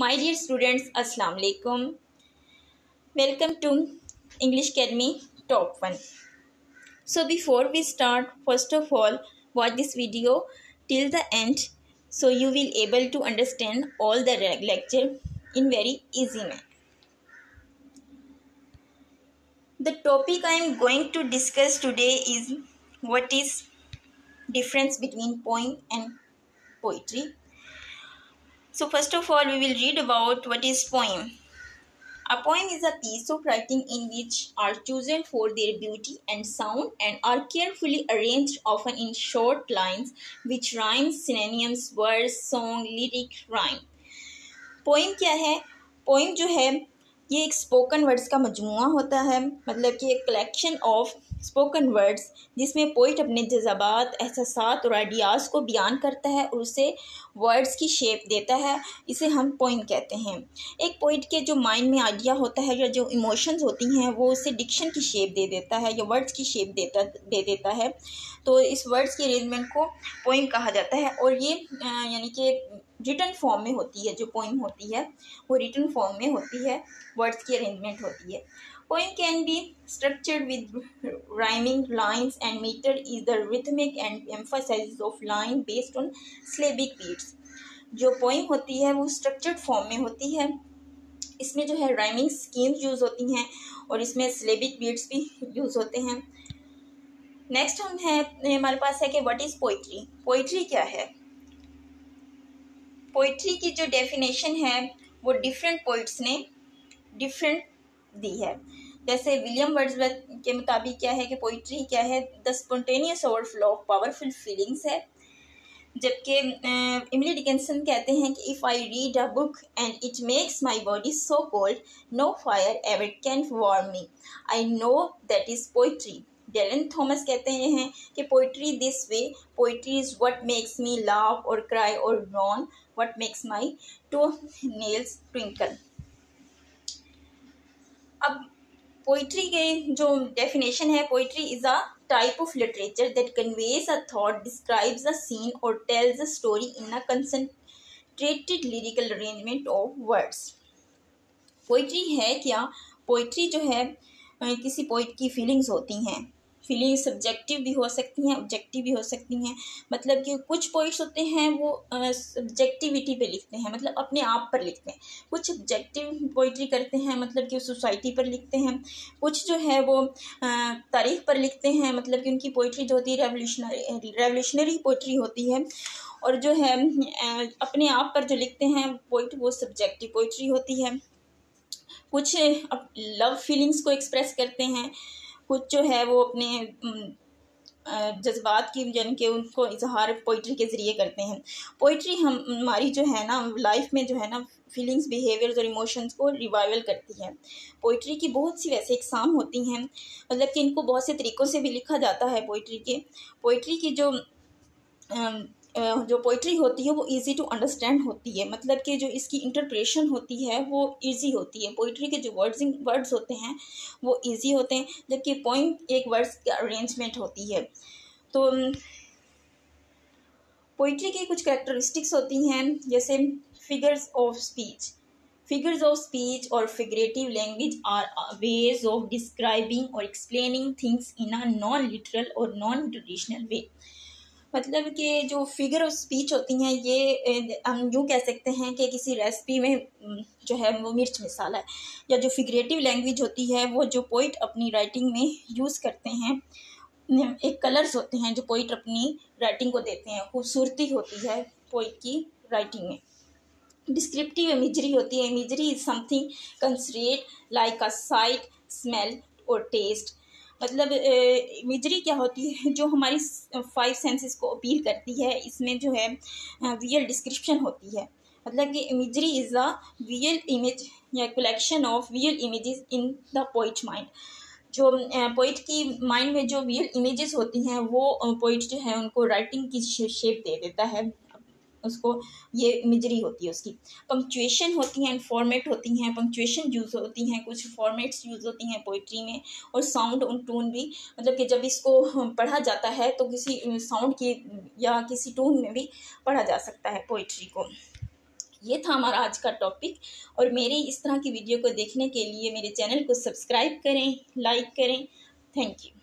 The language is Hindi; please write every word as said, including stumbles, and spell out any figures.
माय डियर स्टूडेंट्स, अस्सलाम वालेकुम। Welcome to English academy top one. So before we start, first of all watch this video till the end, so you will able to understand all the lecture in very easy manner. The topic I am going to discuss today is what is difference between poem and poetry. So first of all we will read about what is poem. A poem is a piece of writing in which are chosen for their beauty and sound and are carefully arranged, often in short lines which rhymes, synonyms, verse, song, lyric, rhyme. Poem क्या है? Poem जो है ये एक spoken words का मजमुआ होता है, मतलब कि एक collection of spoken words जिसमें पोइट अपने जज्बात, एहसासात और आइडियाज़ को बयान करता है और उसे वर्ड्स की शेप देता है, इसे हम पोइम कहते हैं। एक पोइट के जो माइंड में आइडिया होता है या जो इमोशंस होती हैं वो उसे डिक्शन की शेप दे देता है या वर्ड्स की शेप देता दे देता है, तो इस वर्ड्स की अरेंजमेंट को पोइम कहा जाता है। और ये यानी कि रिटन फॉर्म में होती है, जो पोइम होती है वो रिटन फॉर्म में होती है, वर्ड्स की अरेंजमेंट होती है। Poem can be structured with rhyming lines and meter is the rhythmic and emphasis of line based on syllabic beats. जो poem होती है वो structured form में होती है, इसमें जो है rhyming schemes यूज़ होती हैं और इसमें syllabic beats भी यूज़ होते हैं। नेक्स्ट हम है हमारे पास है कि what is poetry? Poetry क्या है? Poetry की जो definition है वो different poets ने different दी है। जैसे विलियम वर्ड्सवर्थ के मुताबिक क्या है कि पोइट्री क्या है, the spontaneous overflow of powerful feelings है। जबकि एमिली डिकिंसन कहते हैं कि if I read a book and it makes my body so cold no fire ever can warm me, I know that is poetry. Dylan Thomas कहते हैं कि poetry this way, poetry is what makes me laugh और क्राई और yawn, what makes my toenails twinkle. अब पोइट्री के जो डेफिनेशन है, poetry is a type of literature that conveys a thought, describes a scene और tells a story in a concentrated lyrical arrangement of words. Poetry है क्या? पोइट्री जो है किसी पोइट की फीलिंग्स होती हैं, फीलिंग्स सब्जेक्टिव भी हो सकती हैं, ऑब्जेक्टिव भी हो सकती हैं। मतलब कि कुछ पोइट्स होते हैं वो सब्जेक्टिविटी पे लिखते हैं, मतलब अपने आप पर लिखते हैं, कुछ ऑब्जेक्टिव पोइट्री करते हैं मतलब कि सोसाइटी पर लिखते हैं, कुछ जो है वो तारीख पर लिखते हैं, मतलब कि उनकी पोइट्री जो होती है रेवोल्यूशनरी रेवोल्यूशनरी पोइट्री होती है। और जो है अपने आप पर जो लिखते हैं पोइट वो सब्जेक्टिव पोइट्री होती है। कुछ लव फीलिंग्स को एक्सप्रेस करते हैं, कुछ जो है वो अपने जज्बात की यानी कि उनको इजहार पोइट्री के ज़रिए करते हैं। पोइट्री हम हमारी जो है ना लाइफ में जो है ना फीलिंग्स, बिहेवियर्स और इमोशंस को रिवाइवल करती है। पोइट्री की बहुत सी वैसे इकसाम होती हैं, मतलब कि इनको बहुत से तरीक़ों से भी लिखा जाता है। पोइट्री के पोइट्री की जो आ, जो पोइट्री होती है वो इजी टू अंडरस्टैंड होती है, मतलब कि जो इसकी इंटरप्रेशन होती है वो इजी होती है। पोइट्री के जो वर्ड्स वर्ड्स होते हैं वो इजी होते हैं, जबकि पोइम एक वर्ड्स की अरेंजमेंट होती है। तो पोइट्री की कुछ कैरेक्टरिस्टिक्स होती हैं, जैसे figures of speech figures of speech और figurative language are ways of describing और explaining things in a non literal और नॉन ट्रेडिशनल वे। मतलब कि जो फिगर ऑफ स्पीच होती हैं ये हम यूँ कह सकते हैं कि किसी रेसिपी में जो है वो मिर्च मसाला है, या जो फिगरेटिव लैंग्वेज होती है वो जो पोइट अपनी राइटिंग में यूज़ करते हैं। एक कलर्स होते हैं जो पोइट अपनी राइटिंग को देते हैं, खूबसूरती होती है पोइट की राइटिंग में। डिस्क्रिप्टिव इमेजरी होती है, imagery is something conceived like a sight, smell और टेस्ट। मतलब इमेजरी क्या होती है? जो हमारी फाइव सेंसेस को अपील करती है, इसमें जो है विजुअल डिस्क्रिप्शन होती है। मतलब कि imagery is a visual image या collection of visual images in the poet mind. जो पोइट की माइंड में जो विजुअल इमेजेस होती हैं वो पोइट जो है उनको राइटिंग की शेप दे देता है, उसको ये इमेजरी होती है उसकी। पंक्चुएशन होती हैं, फॉर्मेट होती हैं, पंक्चुएशन यूज़ होती हैं, कुछ फॉर्मेट्स यूज़ होती हैं पोइट्री में। और साउंड और टून भी, मतलब कि जब इसको पढ़ा जाता है तो किसी साउंड की या किसी टून में भी पढ़ा जा सकता है पोइट्री को। ये था हमारा आज का टॉपिक। और मेरी इस तरह की वीडियो को देखने के लिए मेरे चैनल को सब्सक्राइब करें, लाइक करें। Thank you.